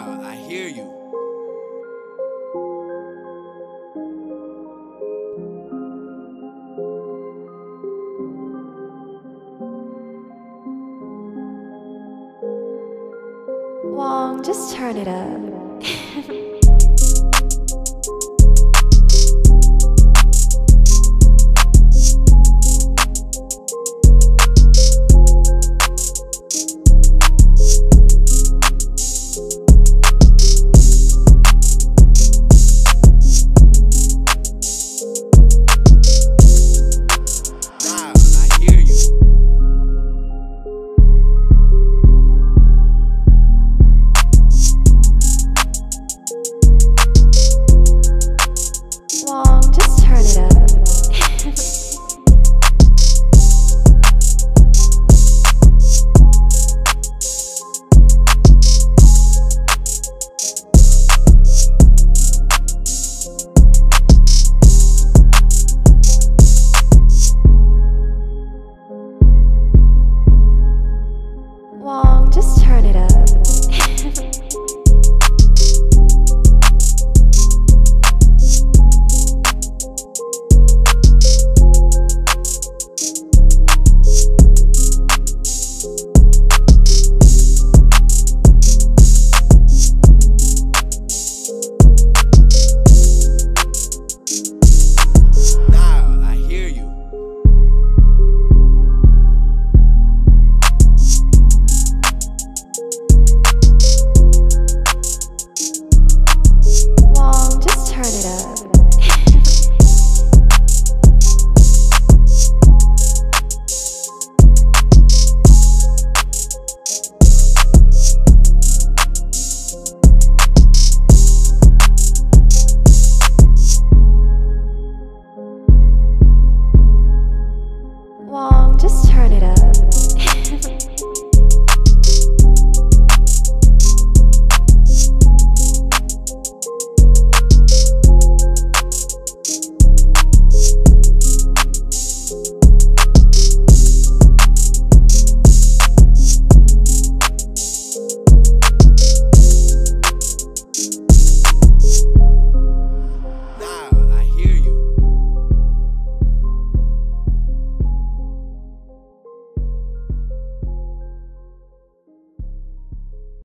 child, I hear you. Wong, just turn it up.